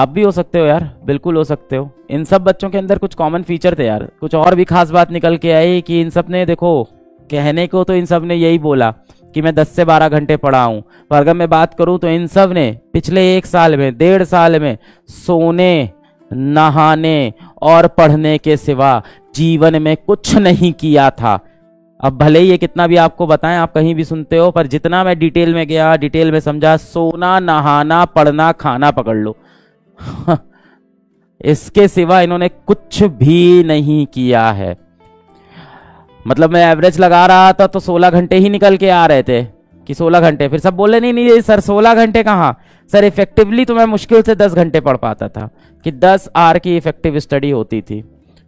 आप भी हो सकते हो यार, बिल्कुल हो सकते हो। इन सब बच्चों के अंदर कुछ कॉमन फीचर थे यार, कुछ और भी खास बात निकल के आई कि इन सब ने, देखो कहने को तो इन सब ने यही बोला कि मैं 10 से 12 घंटे पढ़ा हूँ, पर अगर मैं बात करूँ तो इन सब ने पिछले एक साल में, डेढ़ साल में सोने, नहाने और पढ़ने के सिवा जीवन में कुछ नहीं किया था। अब भले ही ये कितना भी आपको बताएं, आप कहीं भी सुनते हो, पर जितना मैं डिटेल में गया, डिटेल में समझा, सोना, नहाना, पढ़ना, खाना पकड़ लो इसके सिवा इन्होंने कुछ भी नहीं किया है। मतलब मैं एवरेज लगा रहा था तो 16 घंटे ही निकल के आ रहे थे कि 16 घंटे। फिर सब बोले नहीं सर 16 घंटे कहाँ सर, इफेक्टिवली तो मैं मुश्किल से 10 घंटे पढ़ पाता था कि 10 आर की इफेक्टिव स्टडी होती थी,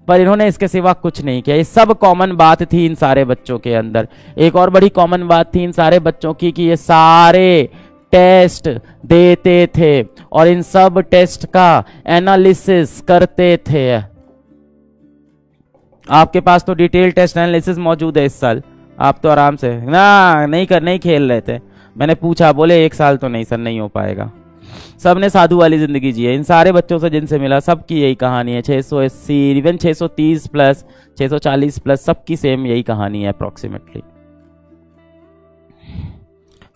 पर इन्होंने इसके सिवा कुछ नहीं किया। ये सब कॉमन बात थी इन सारे बच्चों के अंदर। एक और बड़ी कॉमन बात थी इन सारे बच्चों की कि ये सारे टेस्ट देते थे और इन सब टेस्ट का एनालिसिस करते थे। आपके पास तो डिटेल टेस्ट एनालिसिस मौजूद है इस साल, आप तो आराम से ना नहीं खेल रहे थे। मैंने पूछा, बोले एक साल तो नहीं सर, नहीं हो पाएगा। सबने साधु वाली जिंदगी जी है, इन सारे बच्चों से जिनसे मिला सबकी यही कहानी है। 680 इवन 630 प्लस 640 प्लस सबकी सेम यही कहानी है अप्रोक्सीमेटली।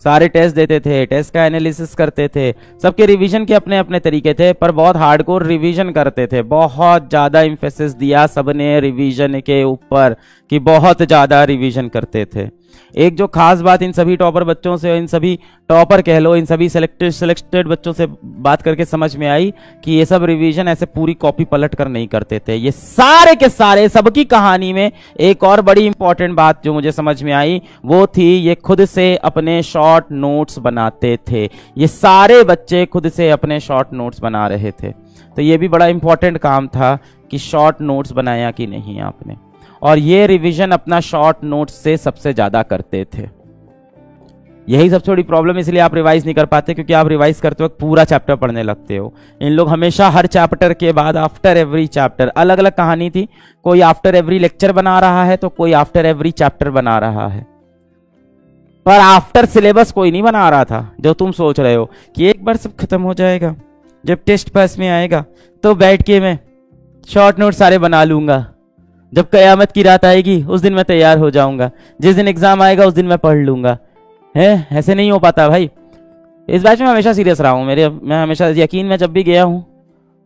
सारे टेस्ट देते थे, टेस्ट का एनालिसिस करते थे, सबके रिवीजन के अपने अपने तरीके थे, पर बहुत हार्डकोर रिवीजन करते थे। बहुत ज़्यादा इम्फेसिस दिया सबने रिवीजन के ऊपर कि बहुत ज़्यादा रिवीजन करते थे। एक जो खास बात इन सभी टॉपर बच्चों से, इन सभी टॉपर कह लो, इन सभी सेलेक्टेड बच्चों से बात करके समझ में आई कि ये सब रिवीजन ऐसे पूरी कॉपी पलट कर नहीं करते थे। ये सारे के सारे सबकी कहानी में एक और बड़ी इंपॉर्टेंट बात जो मुझे समझ में आई वो थी, ये खुद से अपने शॉर्ट नोट्स बनाते थे। ये सारे बच्चे खुद से अपने शॉर्ट नोट्स बना रहे थे, तो ये भी बड़ा इंपॉर्टेंट काम था कि शॉर्ट नोट्स बनाया कि नहीं आपने। और ये रिवीजन अपना शॉर्ट नोट्स से सबसे ज्यादा करते थे। यही सबसे बड़ी प्रॉब्लम, इसलिए आप रिवाइज नहीं कर पाते क्योंकि आप रिवाइज करते वक्त पूरा चैप्टर पढ़ने लगते हो। इन लोग हमेशा हर चैप्टर के बाद आफ्टर एवरी चैप्टर अलग अलग कहानी थी। कोई आफ्टर एवरी लेक्चर बना रहा है तो कोई आफ्टर एवरी चैप्टर बना रहा है, पर आफ्टर सिलेबस कोई नहीं बना रहा था। जो तुम सोच रहे हो कि एक बार सब खत्म हो जाएगा, जब टेस्ट पास में आएगा तो बैठ के मैं शॉर्ट नोट सारे बना लूंगा, जब कयामत की रात आएगी उस दिन मैं तैयार हो जाऊंगा, जिस दिन एग्जाम आएगा उस दिन मैं पढ़ लूंगा, है ऐसे नहीं हो पाता भाई। इस बात में हमेशा सीरियस रहा हूँ, मैं हमेशा यकीन में जब भी गया हूँ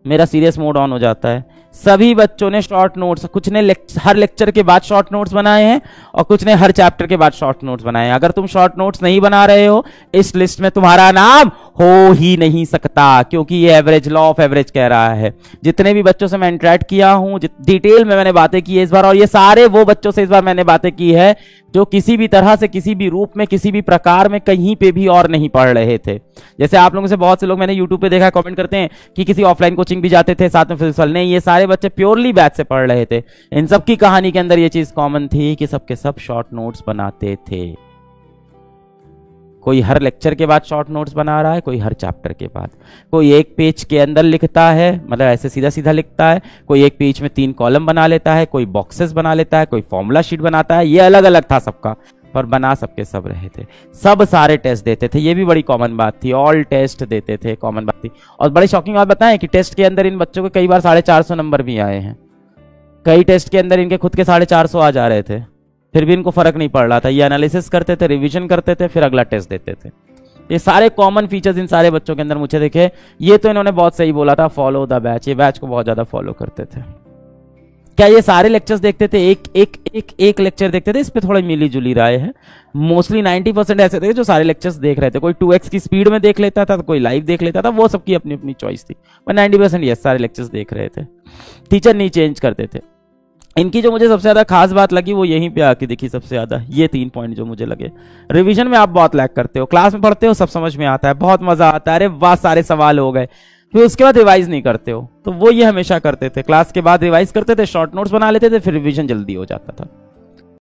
मेरा सीरियस मोड ऑन हो जाता है। सभी बच्चों ने शॉर्ट नोट्स, कुछ ने हर लेक्चर के बाद शॉर्ट नोट्स बनाए हैं और कुछ ने हर चैप्टर के बाद शॉर्ट नोट्स बनाए हैं। अगर तुम शॉर्ट नोट्स नहीं बना रहे हो इस लिस्ट में तुम्हारा नाम हो ही नहीं सकता, क्योंकि ये एवरेज, लॉ ऑफ एवरेज कह रहा है। जितने भी बच्चों से मैं इंटरेक्ट किया हूं, डिटेल में मैंने बातें की है इस बार, और ये सारे वो बच्चों से इस बार मैंने बातें की है जो किसी भी तरह से, किसी भी रूप में, किसी भी प्रकार में कहीं पे भी और नहीं पढ़ रहे थे। जैसे आप लोगों से बहुत से लोग मैंने यूट्यूब पे देखा कमेंट करते हैं कि किसी ऑफलाइन कोचिंग भी जाते थे साथ में फिजिकल, नहीं ये सारे बच्चे प्योरली बैच से पढ़ रहे थे। इन सब की कहानी के अंदर ये चीज कॉमन थी कि सबके सब शॉर्ट नोट्स बनाते थे। कोई हर लेक्चर के बाद शॉर्ट नोट्स बना रहा है, कोई हर चैप्टर के बाद, कोई एक पेज के अंदर लिखता है, मतलब ऐसे सीधा सीधा लिखता है, कोई एक पेज में 3 कॉलम बना लेता है, कोई बॉक्सेस बना लेता है, कोई फॉर्मूला शीट बनाता है। ये अलग अलग था सबका, पर बना सबके सब रहे थे। सब सारे टेस्ट देते थे, ये भी बड़ी कॉमन बात थी। ऑल टेस्ट देते थे, कॉमन बात थी। और बड़ी शॉकिंग बात बताएं कि टेस्ट के अंदर इन बच्चों के कई बार 450 नंबर भी आए हैं। कई टेस्ट के अंदर इनके खुद के 450 आ जा रहे थे, फिर भी इनको फर्क नहीं पड़ रहा था। ये एनालिसिस करते थे, रिवीजन करते थे, फिर अगला टेस्ट देते थे। ये सारे कॉमन फीचर्स इन सारे बच्चों के अंदर मुझे दिखे। ये तो इन्होंने बहुत सही बोला था, फॉलो द बैच। ये बैच को बहुत ज्यादा फॉलो करते थे। क्या ये सारे लेक्चर्स देखते थे? एक एक एक एक लेक्चर देखते थे, इस पे थोड़ा मिली जुली राय है। मोस्टली 90% ऐसे थे जो सारे लेक्चर्स देख रहे थे। कोई 2x की स्पीड में देख लेता था, कोई लाइव देख लेता था, वो सबकी अपनी अपनी चॉइस थी। 90% यस, सारे लेक्चर्स देख रहे थे, टीचर नहीं चेंज करते थे। इनकी जो मुझे सबसे ज़्यादा खास बात लगी वो यहीं पे आके दिखी सबसे ज़्यादा। ये 3 पॉइंट जो मुझे लगे। रिवीजन में आप बहुत लैग करते हो, क्लास में पढ़ते हो, सब समझ में आता है, बहुत मज़ा आता है, अरे वाह सारे सवाल हो गए, फिर उसके बाद रिवाइज नहीं करते हो। तो वो ये हमेशा करते थे, क्लास के बाद रिवाइज करते थे, शॉर्ट नोट्स बना लेते थे, फिर रिविजन जल्दी हो जाता था।